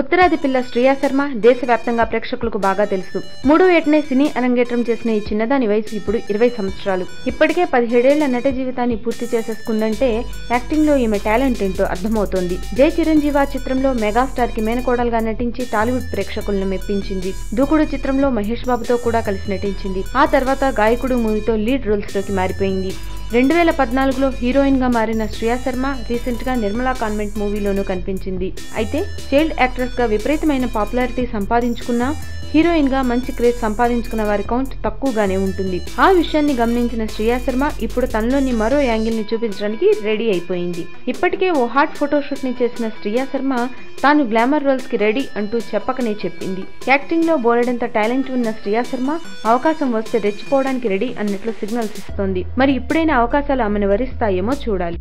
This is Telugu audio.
ఉత్తరాది పిల్ల శ్రియా శర్మ దేశవ్యాప్తంగా ప్రేక్షకులకు బాగా తెలుసు. 3/8నే సినీ అరంగేట్రం చేసిన ఈ చిన్నదాని వయసు ఇప్పుడు 20 సంవత్సరాలు. ఇప్పటికే 17 ఏళ్ల నట జీవితాన్ని పూర్తి చేసేసుకుందంటే యాక్టింగ్ లో ఈమె టాలెంట్ ఏంటో అర్థమవుతోంది. జై చిరంజీవ చిత్రంలో మెగాస్టార్ కి మేనకోడలుగా నటించి టాలీవుడ్ ప్రేక్షకులను మెప్పించింది. దూకుడు చిత్రంలో మహేష్ బాబుతో కూడా కలిసి నటించింది. ఆ తర్వాత గాయకుడు మూవీతో లీడ్ రోల్స్ లోకి మారిపోయింది. 2014లో హీరోయిన్ గా మారిన శ్రియా శర్మ రీసెంట్ గా నిర్మలా కాన్వెంట్ మూవీలోనూ కనిపించింది. అయితే చైల్డ్ యాక్ట్రెస్ గా విపరీతమైన పాపులారిటీ సంపాదించుకున్న హీరోయిన్ గా మంచి క్రేజ్ సంపాదించుకున్న వారి కౌంట్ తక్కువగానే ఉంటుంది. ఆ విషయాన్ని గమనించిన శ్రియా శర్మ ఇప్పుడు తనలోని మరో యాంగిల్ ని చూపించడానికి రెడీ అయిపోయింది. ఇప్పటికే ఓ హాట్ ఫోటోషూట్ ని చేసిన శ్రియా శర్మ తాను గ్లామర్ రోల్స్ కి రెడీ అంటూ చెప్పకనే చెప్పింది. యాక్టింగ్ లో బోలెడంత టాలెంట్ ఉన్న శ్రియా శర్మ అవకాశం వస్తే రెచ్చిపోవడానికి రెడీ అన్నట్లు సిగ్నల్స్ ఇస్తోంది. మరి ఇప్పుడైనా అవకాశాలు ఆమెను వరిస్తాయేమో చూడాలి.